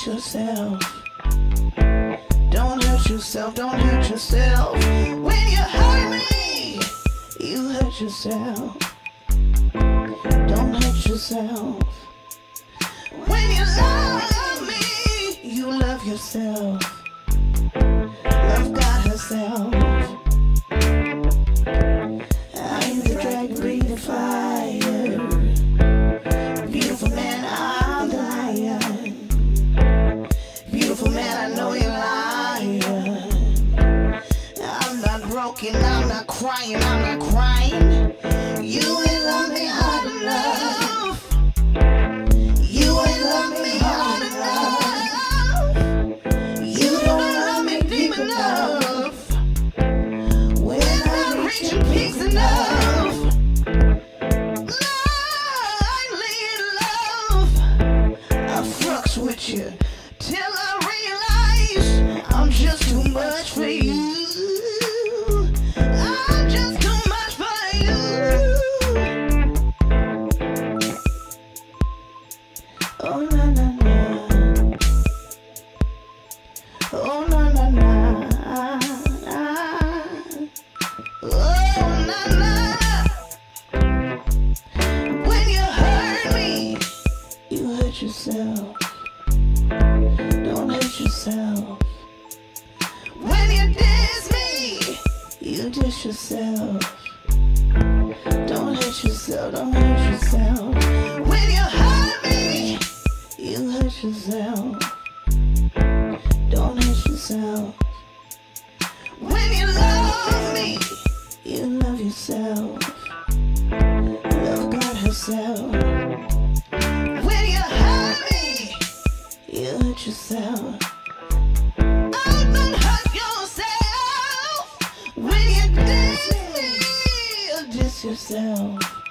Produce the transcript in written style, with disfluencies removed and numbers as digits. hurt yourself. Don't hurt yourself, don't hurt yourself. When you hurt me, you hurt yourself. Don't hurt yourself. When you love me, you love yourself. Love God herself. I used to try to breathe the fire. Beautiful man, I'm lying. Beautiful man, I know you're lying. I'm not broken, I'm not crying, I'm not crying. You ain't love me hard enough. You ain't love me hard enough. You don't love me deep enough. When I reach your peaks enough. Blindly in love, I fucks with you till I realize I'm just too much for you. I'm just too much for you. Oh na na na. Oh na na na. Oh na na. When you hurt me, you hurt yourself. Don't hurt yourself. When you diss me, you diss yourself. Don't hurt yourself, don't hurt yourself. When you hurt me, you hurt yourself. Don't hurt yourself. When you love me, you love yourself. Love God herself. When you hurt me, you hurt yourself. Oh, don't hurt yourself. When you diss me, you diss yourself.